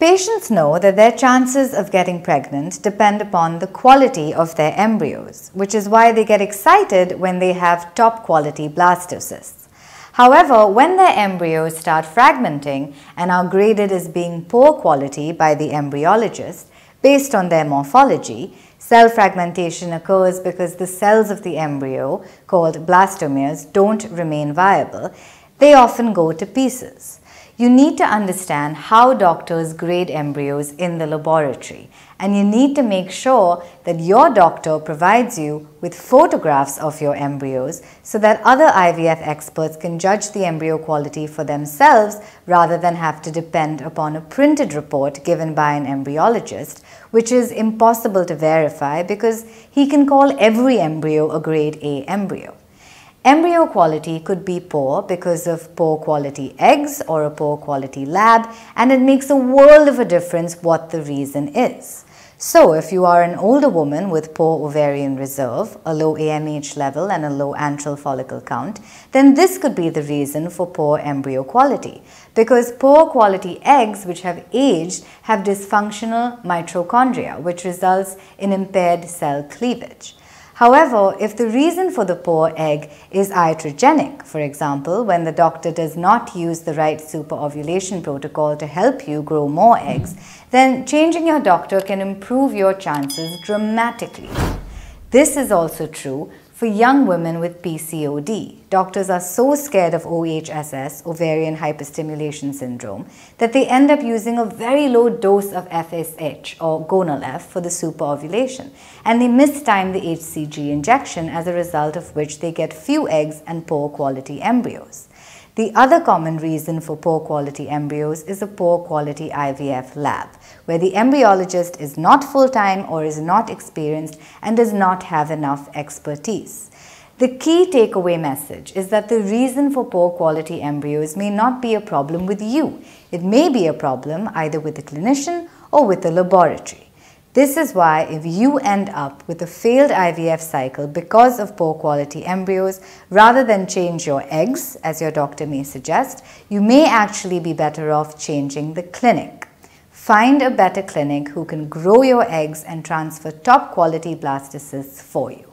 Patients know that their chances of getting pregnant depend upon the quality of their embryos, which is why they get excited when they have top quality blastocysts. However, when their embryos start fragmenting and are graded as being poor quality by the embryologist based on their morphology, cell fragmentation occurs because the cells of the embryo, called blastomeres, don't remain viable. They often go to pieces. You need to understand how doctors grade embryos in the laboratory, and you need to make sure that your doctor provides you with photographs of your embryos so that other IVF experts can judge the embryo quality for themselves rather than have to depend upon a printed report given by an embryologist, which is impossible to verify because he can call every embryo a grade A embryo. Embryo quality could be poor because of poor quality eggs or a poor quality lab, and it makes a world of a difference what the reason is. So if you are an older woman with poor ovarian reserve, a low AMH level and a low antral follicle count, then this could be the reason for poor embryo quality, because poor quality eggs which have aged have dysfunctional mitochondria, which results in impaired cell cleavage. However, if the reason for the poor egg is iatrogenic, for example, when the doctor does not use the right superovulation protocol to help you grow more eggs, then changing your doctor can improve your chances dramatically. This is also true for young women with PCOD. Doctors are so scared of OHSS, ovarian hyperstimulation syndrome, that they end up using a very low dose of FSH or Gonal F for the superovulation, and they mistime the HCG injection, as a result of which they get few eggs and poor quality embryos. The other common reason for poor quality embryos is a poor quality IVF lab, where the embryologist is not full-time or is not experienced and does not have enough expertise. The key takeaway message is that the reason for poor quality embryos may not be a problem with you. It may be a problem either with the clinician or with the laboratory. This is why if you end up with a failed IVF cycle because of poor quality embryos, rather than change your eggs, as your doctor may suggest, you may actually be better off changing the clinic. Find a better clinic who can grow your eggs and transfer top quality blastocysts for you.